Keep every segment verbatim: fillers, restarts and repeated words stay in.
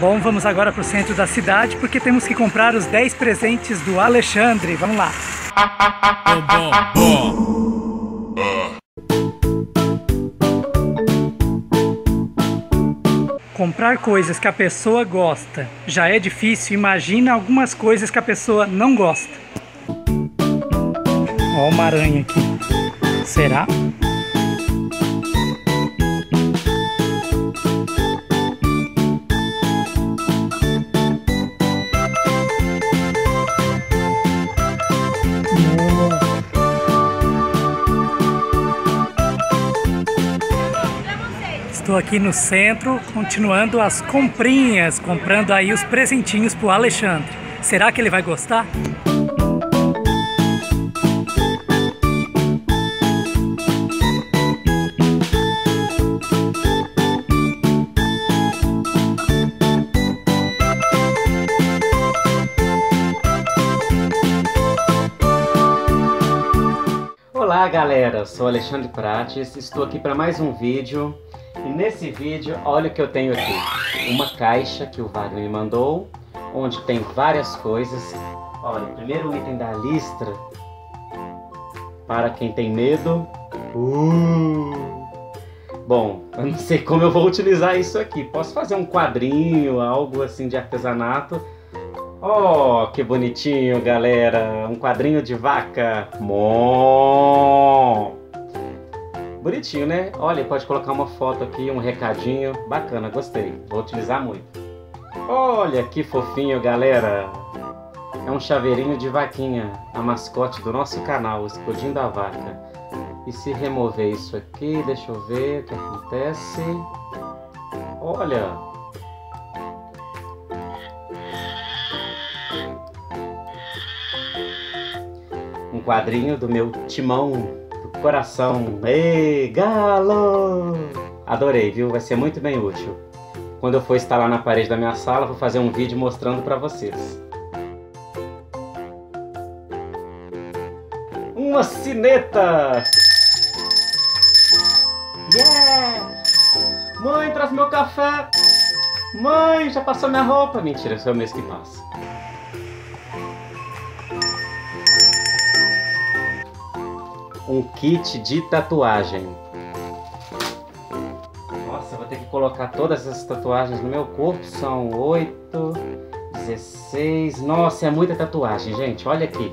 Bom, vamos agora para o centro da cidade porque temos que comprar os dez presentes do Alexandre. Vamos lá. Comprar coisas que a pessoa gosta já é difícil, imagina algumas coisas que a pessoa não gosta. Ó, uma aranha aqui. Será? Estou aqui no centro, continuando as comprinhas, comprando aí os presentinhos pro Alexandre. Será que ele vai gostar? Olá galera, eu sou Alexandre Prates, estou aqui para mais um vídeo. E nesse vídeo, olha o que eu tenho aqui, uma caixa que o Wagner me mandou, onde tem várias coisas. Olha, primeiro item da lista, para quem tem medo. Uh! Bom, eu não sei como eu vou utilizar isso aqui, posso fazer um quadrinho, algo assim de artesanato. Oh, que bonitinho, galera, um quadrinho de vaca. Mó! Bonitinho, né? Olha, pode colocar uma foto aqui, um recadinho. Bacana, gostei. Vou utilizar muito. Olha que fofinho, galera. É um chaveirinho de vaquinha, a mascote do nosso canal, Explodindo a Vaca. E se remover isso aqui, deixa eu ver o que acontece. Olha. Um quadrinho do meu timão. Coração, ei, galo! Adorei, viu? Vai ser muito bem útil. Quando eu for instalar na parede da minha sala, vou fazer um vídeo mostrando pra vocês. Uma sineta! Yeah! Mãe, traz meu café! Mãe, já passou minha roupa! Mentira, isso é o mês que passa. Um kit de tatuagem. Nossa, vou ter que colocar todas essas tatuagens no meu corpo. São oito, dezesseis... Nossa, é muita tatuagem, gente. Olha aqui.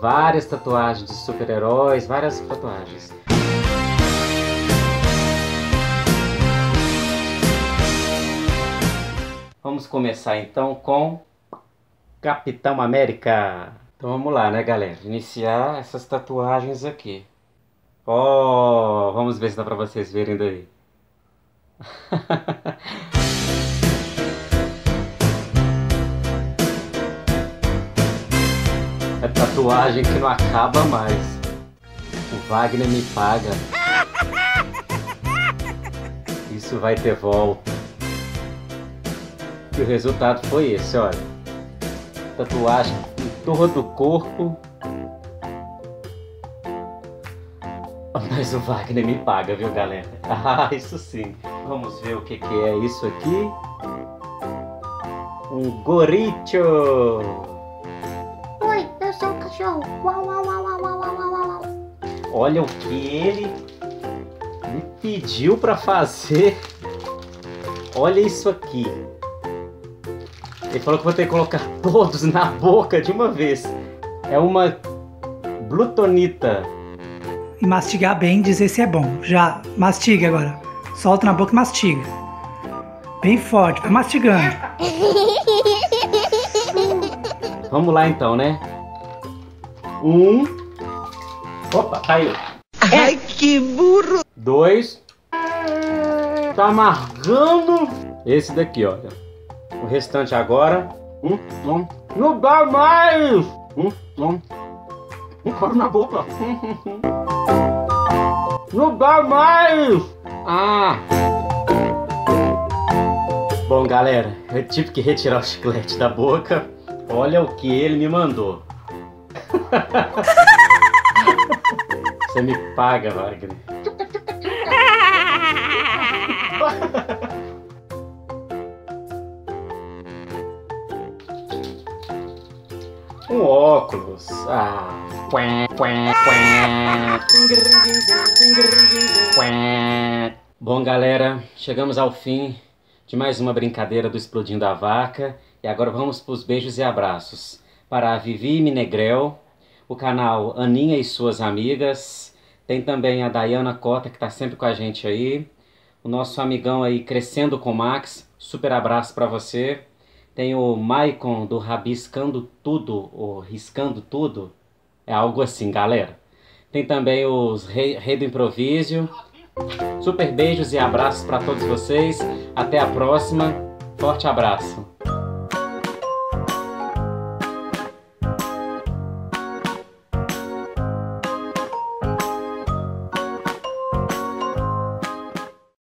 Várias tatuagens de super-heróis, várias tatuagens. Vamos começar então com Capitão América. Então vamos lá, né galera, iniciar essas tatuagens aqui. Oh, vamos ver se dá pra vocês verem daí. É tatuagem que não acaba mais. O Wagner me paga. Isso vai ter volta. E o resultado foi esse, olha. Tatuagem todo o corpo, mas o Wagner me paga, viu galera? Ah, isso sim. Vamos ver o que que é isso aqui. Um goricho. Oi, eu sou um cachorro. Uau, uau, uau, uau, uau, uau, uau. Olha o que ele me pediu para fazer. Olha isso aqui. Ele falou que vou ter que colocar todos na boca de uma vez. É uma glutonita. E mastigar bem, dizer se é bom. Já mastiga agora. Solta na boca e mastiga. Bem forte, vai mastigando. Vamos lá então, né? Um. Opa, caiu. Ai, que burro. Dois. Tá amargando. Esse daqui, olha. O restante agora. Hum, hum. Não dá mais! Hum, hum. Um coro na boca. Hum, hum. Não dá mais! Ah! Bom, galera, eu tive que retirar o chiclete da boca. Olha o que ele me mandou. Você me paga, Wagner. Um óculos. Ah. Bom, galera, chegamos ao fim de mais uma brincadeira do Explodindo a Vaca. E agora vamos para os beijos e abraços. Para a Vivi Minegrel, o canal Aninha e Suas Amigas. Tem também a Dayana Cota, que está sempre com a gente aí. O nosso amigão aí, Crescendo com Max. Super abraço para você. Tem o Maicon do Rabiscando Tudo, ou Riscando Tudo. É algo assim, galera. Tem também os Rei, Rei do Improviso. Super beijos e abraços para todos vocês. Até a próxima. Forte abraço.